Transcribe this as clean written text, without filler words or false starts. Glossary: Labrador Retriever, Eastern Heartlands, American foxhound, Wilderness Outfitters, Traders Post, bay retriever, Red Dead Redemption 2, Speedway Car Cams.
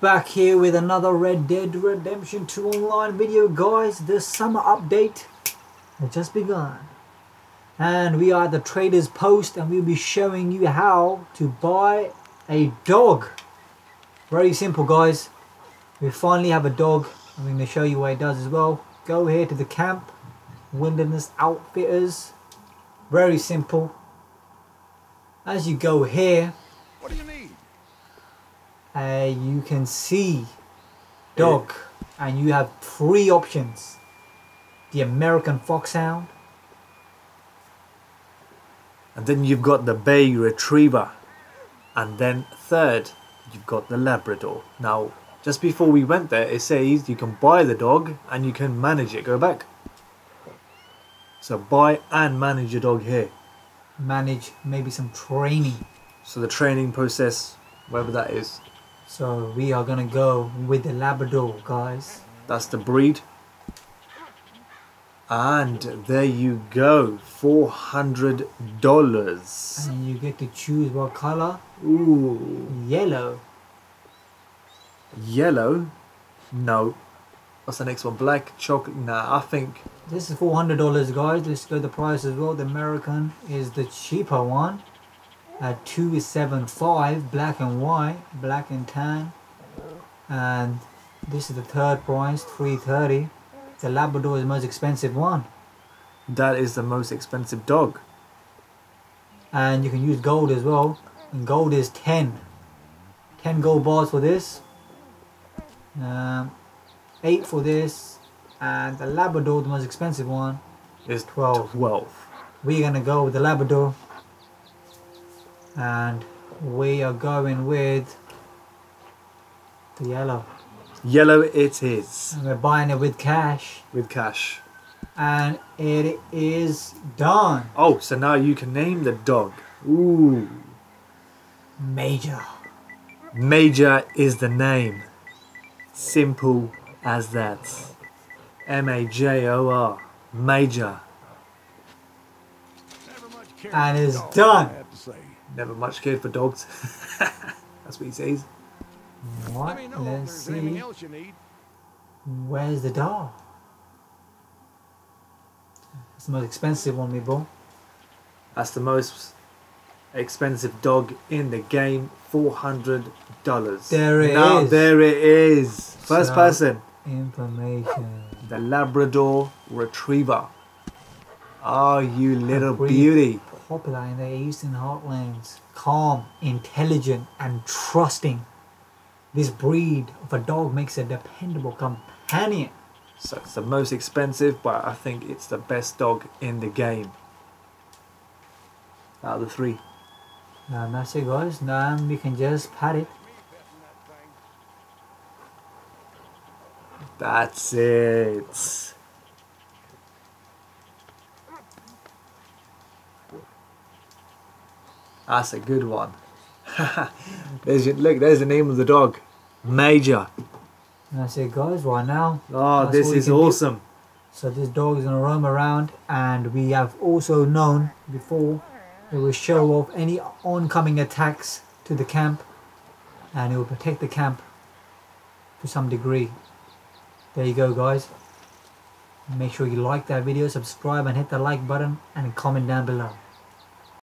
Back here with another Red Dead Redemption 2 online video, guys. The summer update has just begun. And we are at the Traders Post, and we'll be showing you how to buy a dog. Very simple, guys. We finally have a dog. I'm going to show you what it does as well. Go here to the camp, Wilderness Outfitters. Very simple. As you go here, what do you need? You can see dog, and you have three options: the American foxhound, and then you've got the Bay Retriever, and then third you've got the Labrador. Now, just before we went there, it says you can buy the dog and you can manage it. Go back. So buy and manage your dog here. Manage, maybe some training. So the training process, whatever that is. So we are gonna go with the Labrador, guys. That's the breed. And there you go, $400. And you get to choose what color. Ooh. Yellow. Yellow? No. What's the next one? Black, chocolate? Nah, I think this is $400, guys. Let's go the price as well. The American is the cheaper one at $275. Black and white, black and tan. And this is the third price, $330. The Labrador is the most expensive one. That is the most expensive dog. And you can use gold as well. And gold is 10 gold bars for this. 8 for this, and the Labrador, the most expensive one, is 12. We're gonna go with the Labrador, and we are going with the yellow. Yellow it is. And we're buying it with cash. With cash. And it is done. Oh, so now you can name the dog. Ooh. Major. Major is the name. Simple as that. M-A-J-O-R. Major. And it's done. Never much cared for dogs. That's what he says. What? Let's see. Where's the dog? That's the most expensive one, people. That's the most expensive dog in the game. $400. There it is. First person. Information. The Labrador Retriever. Oh, you little beauty. Popular in the Eastern Heartlands. Calm, intelligent, and trusting. This breed of a dog makes a dependable companion. So it's the most expensive, but I think it's the best dog in the game. Out of the three. And that's it, guys. Now we can just pat it. That's it. That's a good one. Look, there's the name of the dog. Major. That's it, guys, right now. Oh, this is awesome. So this dog is going to roam around, and we have also known before it will show off any oncoming attacks to the camp, and it will protect the camp to some degree. There you go, guys. Make sure you like that video, subscribe, and hit the like button, and comment down below.